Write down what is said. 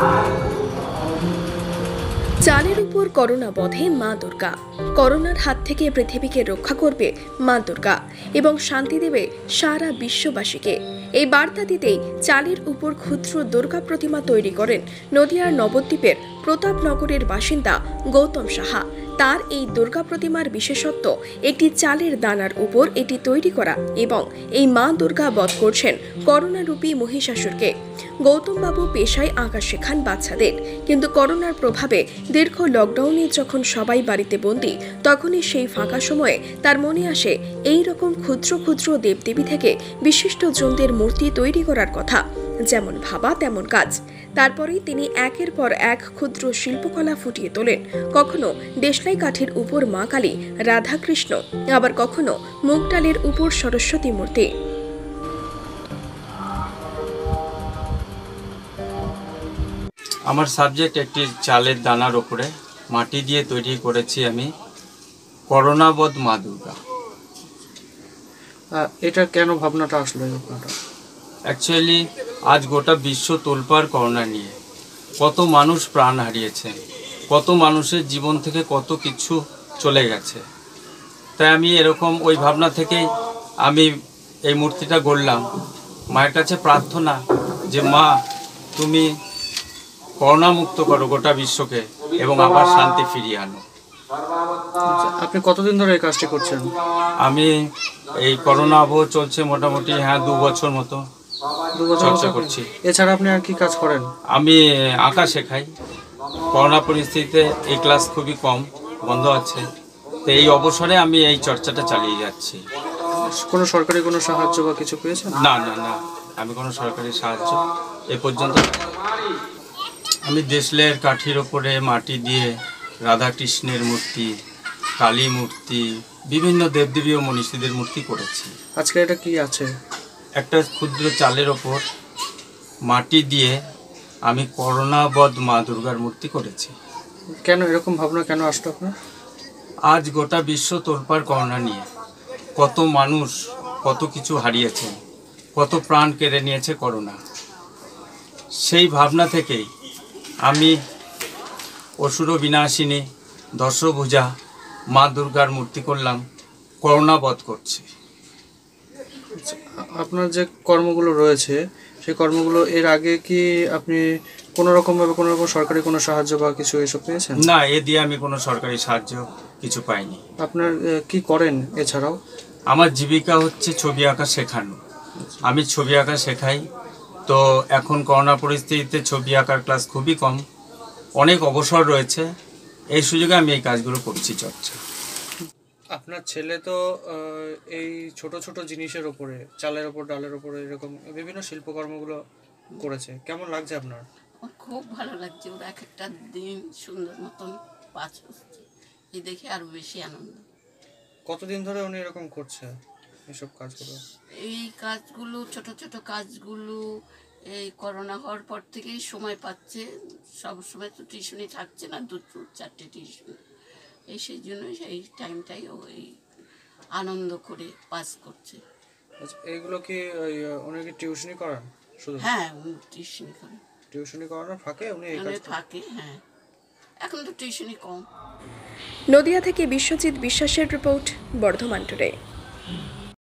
चालेर ऊपर करोना बधे मा दुर्गा। करोनार हाथ थेके पृथिवीके रक्षा करबे मा दुर्गा एबं शांति देबे सारा विश्ववासीके। एई बार्ता दितेई चालेर ऊपर क्षुद्र दुर्गा प्रतिमा तैरी करेन नदियार नबद्वीपेर प्रतापनगरेर बासिंदा गौतम साहा। तार एई दुर्गा प्रतिमार विशेषत्व एकटी चालेर दानार ऊपर एटी तैरी करा एबं एई मा दुर्गा बध करछेन करोनारूपी महिषासुरके। गौतम बाबू पेशाय आँका शेखान बाच्चादेर, किन्तु करोनार प्रभावे दीर्घ लकडाउने जखन सबाई बाड़ीते बंदी तखोनी सेई फाँका समये तार मने आसे एई रकम क्षुद्र क्षुद्र देवदेवी थेके विशिष्ट जनदेर मूर्ति तैरी करार कथा। যেমন ভাবা তেমন কাজ। তারপরেই তিনি একের পর এক ক্ষুদ্র শিল্পকলা ফুটিয়ে তোলেন। কখনো দেশলাই কাঠের উপর মা কালী, রাধা কৃষ্ণ, আবার কখনো মুগ ডালের উপর সরস্বতী মূর্তি। আমার সাবজেক্ট একটি চালের দানার উপরে মাটি দিয়ে তৈরি করেছি আমি করোনাবদ মা দুর্গা। এটা কেন ভাবনাটা আসলো? অ্যাকচুয়ালি আজ গোটা বিশ্ব তোলপাড় করোনা নিয়ে। কত মানুষ প্রাণ হারিয়েছে, কত মানুষের জীবন থেকে কত কিছু চলে গেছে। তাই আমি এরকম ওই ভাবনা থেকেই আমি এই মূর্তিটা গড়লাম। মায়ের কাছে প্রার্থনা যে, মা তুমি করোনা মুক্ত করো গোটা বিশ্বকে এবং আবার শান্তি ফিরিয়ে আনো। আপনি কতদিন ধরে এই কাজটি করছেন? আমি এই করোনা আবহ চলছে মোটামুটি 2 বছর মতো চর্চা করছি। এছাড়া আপনি আর কি কাজ করেন? আমি আঁকা শেখাই। করোনা পরিস্থিতিতে এই ক্লাস খুবই কম, বন্ধ আছে। তো এই অবসরে আমি এই চর্চাটা চালিয়ে যাচ্ছি। কোনো সরকারি কোনো সাহায্য বা কিছু পেয়েছেন? না না না, আমি কোনো সরকারি সাহায্য এ পর্যন্ত। আমি দেশলের কাঠির ওপরে মাটি দিয়ে রাধা কৃষ্ণের মূর্তি, কালী মূর্তি, বিভিন্ন দেবদেবী ও মনীষীদের মূর্তি করেছি। আজকে এটা কি আছে? একটা ক্ষুদ্র চালের ওপর মাটি দিয়ে আমি করোনাবদ মা দুর্গার মূর্তি করেছি। কেন এরকম ভাবনা কেন আসলো আপনার? আজ গোটা বিশ্ব তোলপাড় করোনা নিয়ে। কত মানুষ কত কিছু হারিয়েছে, কত প্রাণ কেড়ে নিয়েছে করোনা। সেই ভাবনা থেকেই আমি অসুর বিনাশিনী দশভুজা মা দুর্গার মূর্তি করলাম, করোনাবধ করছি। আপনার যে কর্মগুলো রয়েছে সেই কর্মগুলো এর আগে কি আপনি কোনোরকমভাবে কোনোরকম সরকারি কোনো সাহায্য বা কিছু এসব পেয়েছেন? না, এ দিয়ে আমি কোনো সরকারি সাহায্য কিছু পাইনি। আপনার কি করেন এছাড়াও? আমার জীবিকা হচ্ছে ছবি আঁকা শেখানো। আমি ছবি আঁকা শেখাই। তো এখন করোনা পরিস্থিতিতে ছবি আঁকার ক্লাস খুবই কম, অনেক অবসর রয়েছে। এই সুযোগে আমি এই কাজগুলো করছি, চর্চা। আপনার ছেলে তো এই ছোট ছোট জিনিসের উপরে, চালের উপর, ডালের উপরে এরকম বিভিন্ন শিল্পকর্মগুলো করেছে। কেমন লাগছে আপনার? খুব ভালো লাগছে। ওরা এক একটা দিন সুন্দর মতন পাস হচ্ছে, এই দেখে আরো বেশি আনন্দ। কতদিন ধরে উনি এরকম করছে এসব কাজগুলো? এই কাজগুলো, ছোট ছোট কাজগুলো এই করোনা হওয়ার পর থেকেই সময় পাচ্ছে। সব সময় তো টিউশনি থাকছে না, 2-4 টিউশনি। এই সেই জন্য এই টাইমটাই ওই আনন্দ করে পাস করছে। এইগুলো কি উনি কি টিউশনি করান শুধু? হ্যাঁ, উনি টিউশনি করেন। টিউশনি করানোর ফাঁকে উনি এই কাজ ফাঁকে। হ্যাঁ, এখন তো টিউশনি কম। নদিয়া থেকে বিশ্বজিৎ বিশ্বাসের রিপোর্ট, বর্ধমান টুডে।